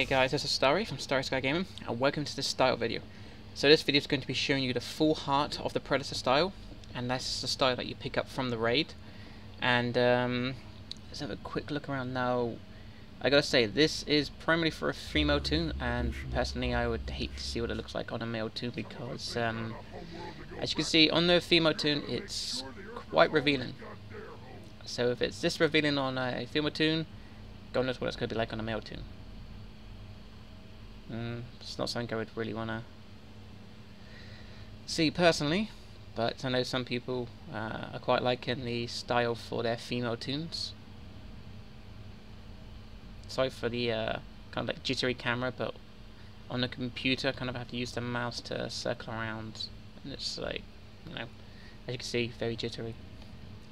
Hey guys, this is Starry from Starry Sky Gaming, and welcome to this style video. So this video is going to be showing you the full Heart of the Predator style, and that's the style that you pick up from the raid. And let's have a quick look around now. I gotta say, this is primarily for a female tune, and personally I would hate to see what it looks like on a male tune, because as you can see on the female tune it's quite revealing. So if it's this revealing on a female tune, God knows what it's gonna be like on a male tune. It's not something I would really want to see personally, but I know some people are quite liking the style for their female tunes. Sorry for the kind of like jittery camera, but on the computer I kind of have to use the mouse to circle around, and it's like, you know, as you can see, very jittery.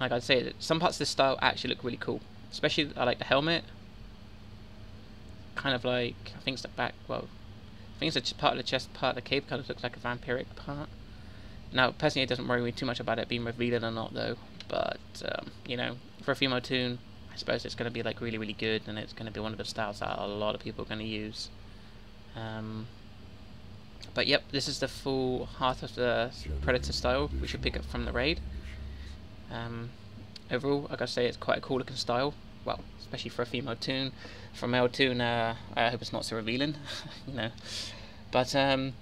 Like I'd say, some parts of this style actually look really cool, especially I like the helmet. Kind of like, I think it's the back, well, I think it's the part of the chest, part of the cape kind of looks like a vampiric part. Now, personally, it doesn't worry me too much about it being revealed or not, though. But, you know, for a female tune, I suppose it's going to be like really, really good, and it's going to be one of the styles that a lot of people are going to use. But yep, this is the full Heart of the Predator style, which you pick up from the raid. Overall, like I say, it's quite a cool looking style. Well, especially for a female tune. For a male tune, I hope it's not so revealing, you know. But let me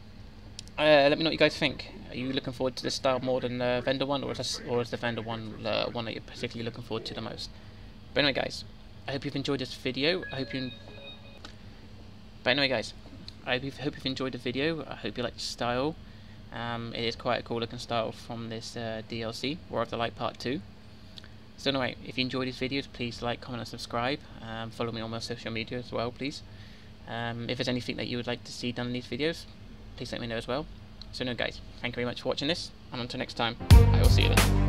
know what you guys think. Are you looking forward to this style more than the vendor one, or is the vendor one the one that you're particularly looking forward to the most? But anyway, guys, I hope you've enjoyed the video. I hope you like the style. It is quite a cool looking style from this DLC, War of the Light Part 2. So anyway, if you enjoyed these videos, please like, comment and subscribe. Follow me on my social media as well, please. If there's anything that you would like to see done in these videos, please let me know as well. So anyway guys, thank you very much for watching this, and until next time, I will see you then.